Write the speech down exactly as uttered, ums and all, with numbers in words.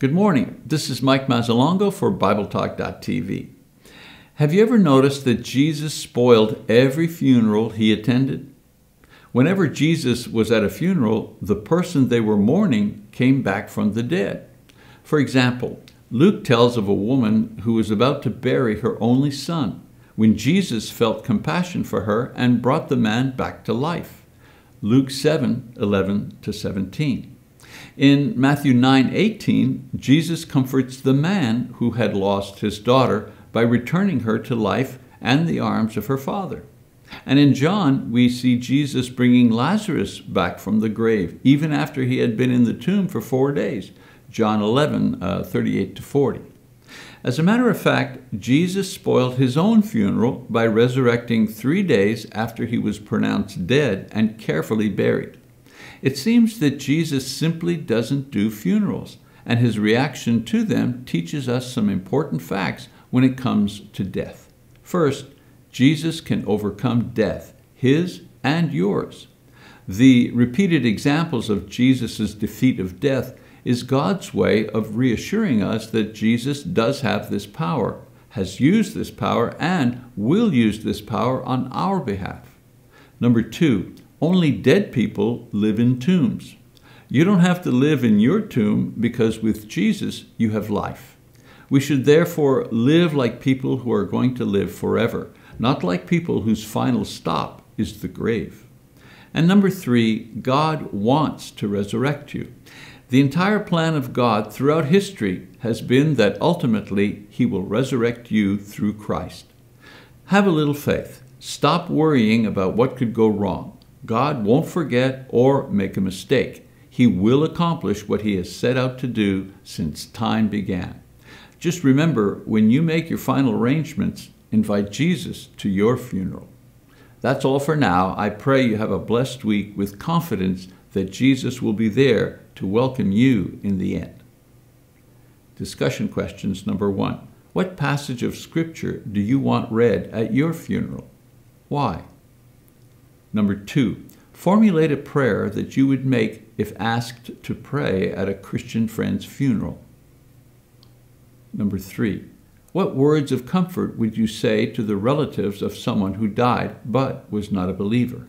Good morning. This is Mike Mazzalongo for Bible Talk dot t v. Have you ever noticed that Jesus spoiled every funeral he attended? Whenever Jesus was at a funeral, the person they were mourning came back from the dead. For example, Luke tells of a woman who was about to bury her only son, when Jesus felt compassion for her and brought the man back to life. Luke seven, eleven to seventeen. In Matthew nine, eighteen, Jesus comforts the man who had lost his daughter by returning her to life and the arms of her father. And in John, we see Jesus bringing Lazarus back from the grave, even after he had been in the tomb for four days. John eleven, thirty-eight to forty. As a matter of fact, Jesus spoiled his own funeral by resurrecting three days after he was pronounced dead and carefully buried. It seems that Jesus simply doesn't do funerals, and his reaction to them teaches us some important facts when it comes to death. First, Jesus can overcome death, his and yours. The repeated examples of Jesus' defeat of death is God's way of reassuring us that Jesus does have this power, has used this power, and will use this power on our behalf. Number two, only dead people live in tombs. You don't have to live in your tomb because with Jesus you have life. We should therefore live like people who are going to live forever, not like people whose final stop is the grave. And number three, God wants to resurrect you. The entire plan of God throughout history has been that ultimately he will resurrect you through Christ. Have a little faith. Stop worrying about what could go wrong. God won't forget or make a mistake. He will accomplish what he has set out to do since time began. Just remember, when you make your final arrangements, invite Jesus to your funeral. That's all for now. I pray you have a blessed week with confidence that Jesus will be there to welcome you in the end. Discussion questions number one. What passage of Scripture do you want read at your funeral? Why? Number two, formulate a prayer that you would make if asked to pray at a Christian friend's funeral. Number three, what words of comfort would you say to the relatives of someone who died but was not a believer?